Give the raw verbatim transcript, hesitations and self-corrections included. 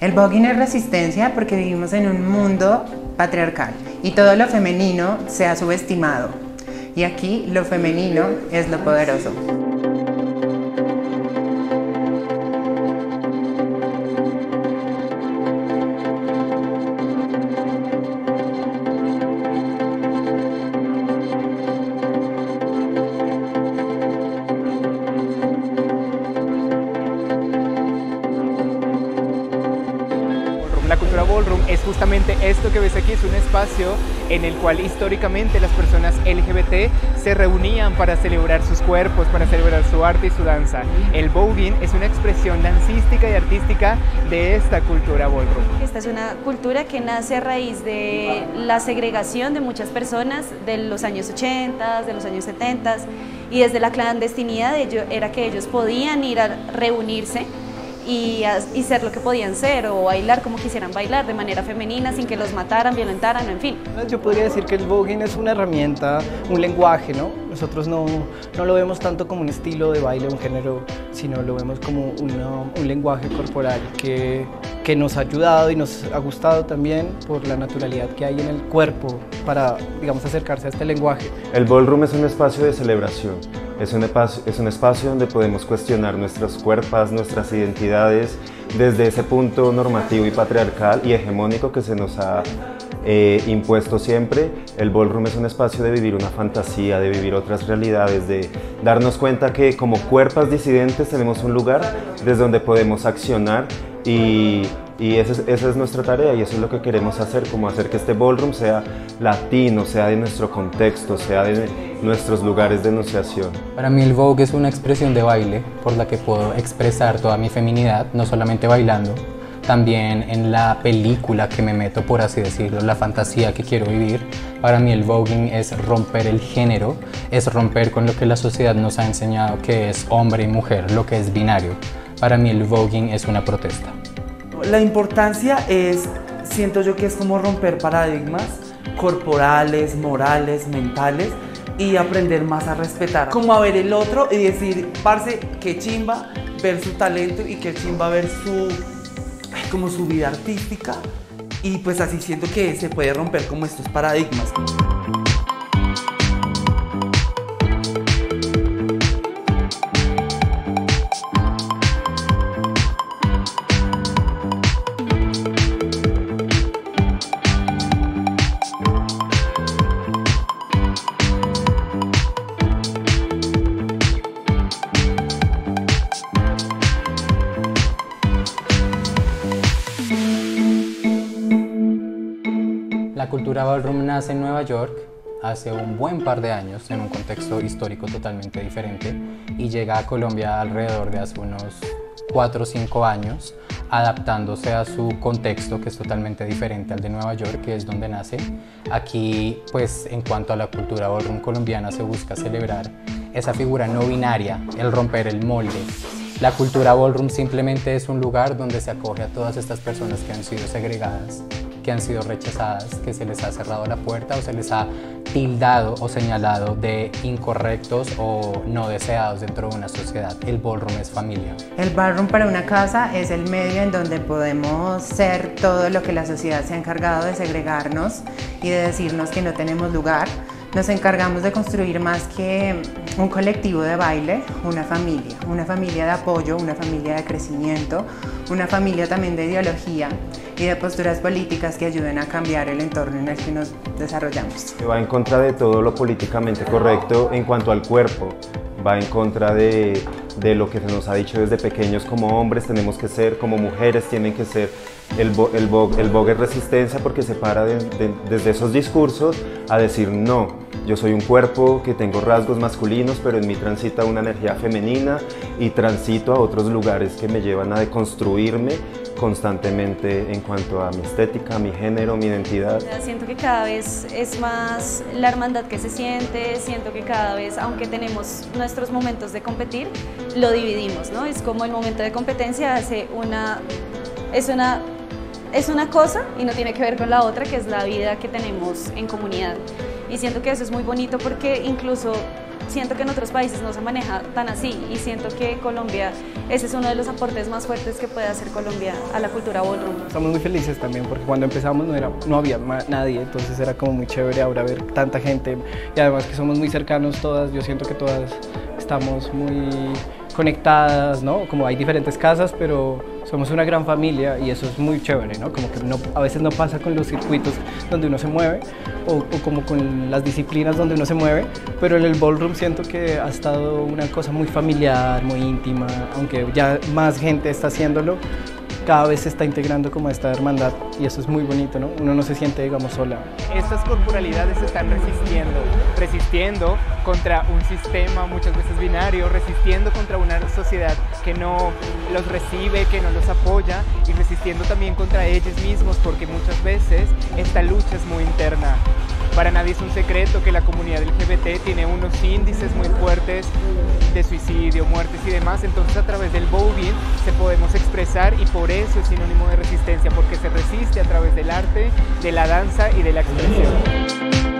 El voguing es resistencia porque vivimos en un mundo patriarcal y todo lo femenino se ha subestimado. Y aquí lo femenino es lo poderoso. La cultura ballroom es justamente esto que ves aquí, es un espacio en el cual históricamente las personas L G B T se reunían para celebrar sus cuerpos, para celebrar su arte y su danza. El voguing es una expresión dancística y artística de esta cultura ballroom. Esta es una cultura que nace a raíz de la segregación de muchas personas de los años ochenta, de los años setenta, y desde la clandestinidad de ello, era que ellos podían ir a reunirse Y, y ser lo que podían ser o bailar como quisieran bailar de manera femenina sin que los mataran, violentaran, en fin. Yo podría decir que el voguing es una herramienta, un lenguaje, ¿no? Nosotros no, no lo vemos tanto como un estilo de baile, un género, sino lo vemos como una, un lenguaje corporal que, que nos ha ayudado y nos ha gustado también por la naturalidad que hay en el cuerpo para, digamos, acercarse a este lenguaje. El ballroom es un espacio de celebración. Es un, es un espacio donde podemos cuestionar nuestros cuerpos, nuestras identidades, desde ese punto normativo y patriarcal y hegemónico que se nos ha eh, impuesto siempre. El ballroom es un espacio de vivir una fantasía, de vivir otras realidades, de darnos cuenta que como cuerpos disidentes tenemos un lugar desde donde podemos accionar y... Y esa es, esa es nuestra tarea y eso es lo que queremos hacer, como hacer que este ballroom sea latino, sea de nuestro contexto, sea de nuestros lugares de enunciación. Para mí el vogue es una expresión de baile por la que puedo expresar toda mi feminidad, no solamente bailando, también en la película que me meto, por así decirlo, la fantasía que quiero vivir. Para mí el voguing es romper el género, es romper con lo que la sociedad nos ha enseñado que es hombre y mujer, lo que es binario. Para mí el voguing es una protesta. La importancia es, siento yo que es como romper paradigmas corporales, morales, mentales y aprender más a respetar. Como a ver el otro y decir, parce, qué chimba ver su talento y qué chimba ver su, como su vida artística. Y pues así siento que se puede romper como estos paradigmas. La cultura ballroom nace en Nueva York hace un buen par de años en un contexto histórico totalmente diferente y llega a Colombia alrededor de hace unos cuatro o cinco años, adaptándose a su contexto que es totalmente diferente al de Nueva York, que es donde nace. Aquí, pues, en cuanto a la cultura ballroom colombiana, se busca celebrar esa figura no binaria, el romper el molde. La cultura ballroom simplemente es un lugar donde se acoge a todas estas personas que han sido segregadas, que han sido rechazadas, que se les ha cerrado la puerta o se les ha tildado o señalado de incorrectos o no deseados dentro de una sociedad. El ballroom es familia. El ballroom para una casa es el medio en donde podemos ser todo lo que la sociedad se ha encargado de segregarnos y de decirnos que no tenemos lugar. Nos encargamos de construir más que un colectivo de baile, una familia, una familia de apoyo, una familia de crecimiento, una familia también de ideología y de posturas políticas que ayuden a cambiar el entorno en el que nos desarrollamos. Va en contra de todo lo políticamente correcto en cuanto al cuerpo, va en contra de, de lo que se nos ha dicho desde pequeños, como hombres tenemos que ser, como mujeres tienen que ser. El vogue, el vogue es resistencia porque se para de, de, desde esos discursos a decir no, yo soy un cuerpo que tengo rasgos masculinos pero en mí transita una energía femenina y transito a otros lugares que me llevan a deconstruirme constantemente en cuanto a mi estética, mi género, mi identidad. Siento que cada vez es más la hermandad que se siente, siento que cada vez, aunque tenemos nuestros momentos de competir, lo dividimos, ¿no? Es como el momento de competencia hace una, es una... Es una cosa y no tiene que ver con la otra, que es la vida que tenemos en comunidad. Y siento que eso es muy bonito porque incluso siento que en otros países no se maneja tan así y siento que Colombia, ese es uno de los aportes más fuertes que puede hacer Colombia a la cultura ballroom. Estamos muy felices también porque cuando empezamos no, era, no había nadie, entonces era como muy chévere ahora ver tanta gente y además que somos muy cercanos todas, yo siento que todas estamos muy conectadas, ¿no? Como hay diferentes casas, pero somos una gran familia y eso es muy chévere, ¿no? Como que no, a veces no pasa con los circuitos donde uno se mueve o, o como con las disciplinas donde uno se mueve, pero en el ballroom siento que ha estado una cosa muy familiar, muy íntima, aunque ya más gente está haciéndolo, cada vez se está integrando como esta hermandad y eso es muy bonito, ¿no? Uno no se siente, digamos, sola. Estas corporalidades están resistiendo, resistiendo contra un sistema muchas veces binario, resistiendo contra una sociedad que no los recibe, que no los apoya y resistiendo también contra ellos mismos porque muchas veces esta lucha es muy interna. Para nadie es un secreto que la comunidad L G B T tiene unos índices muy fuertes de suicidio, muertes y demás, entonces a través del voguing se podemos expresar y por eso es sinónimo de resistencia, porque se resiste a través del arte, de la danza y de la expresión.